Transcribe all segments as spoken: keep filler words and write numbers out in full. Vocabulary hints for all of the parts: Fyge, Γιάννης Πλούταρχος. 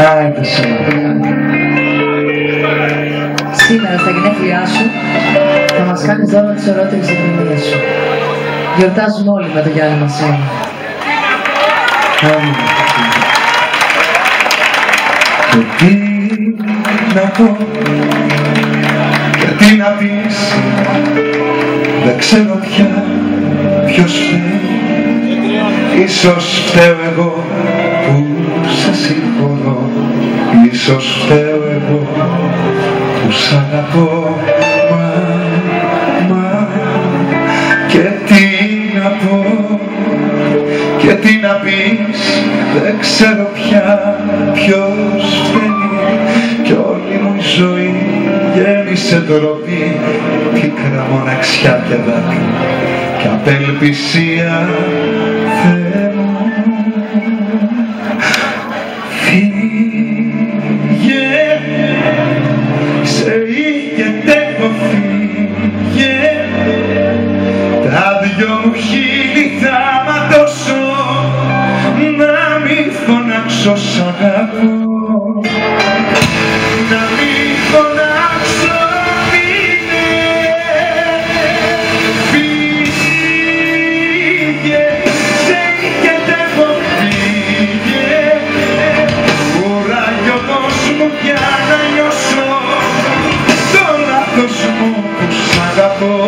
Άρκασε. Σήμερα στα γενέθλιά σου θα μας κάνεις δώρο τις ωραιότερες ερμηνείες σου. Γιορτάζουμε όλοι με το Γιάννη μας ένα. Και τι να πω και τι να πεις, δεν ξέρω πια ποιος φταίει. Ίσως φταίω εγώ που σε συγχωρώ, ίσως φταίω εγώ που σ' αγαπώ. Μα, μα, και τι να πω και τι να πεις, δεν ξέρω πια ποιος φταίει. Κι όλη μου η ζωή γέμισε ντροπή, πίκρα, μοναξιά και δάκρυ κι απελπισία. Να μην φωνάξω μήνε, φύγε, σε είχε τέχω φύγε. Ουράγει ο δός μου για να νιώσω το λάθος μου που σ' αγαπώ,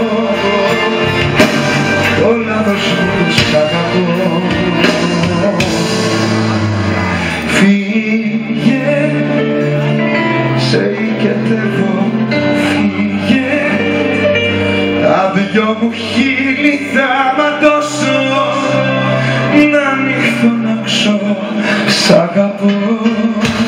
το λάθος μου που σ' αγαπώ. Φύγε, σε οικετεύω, φύγε. Τα δυο μου χείλη θα ματώσω, να μην φωνάξω, σ' αγαπώ.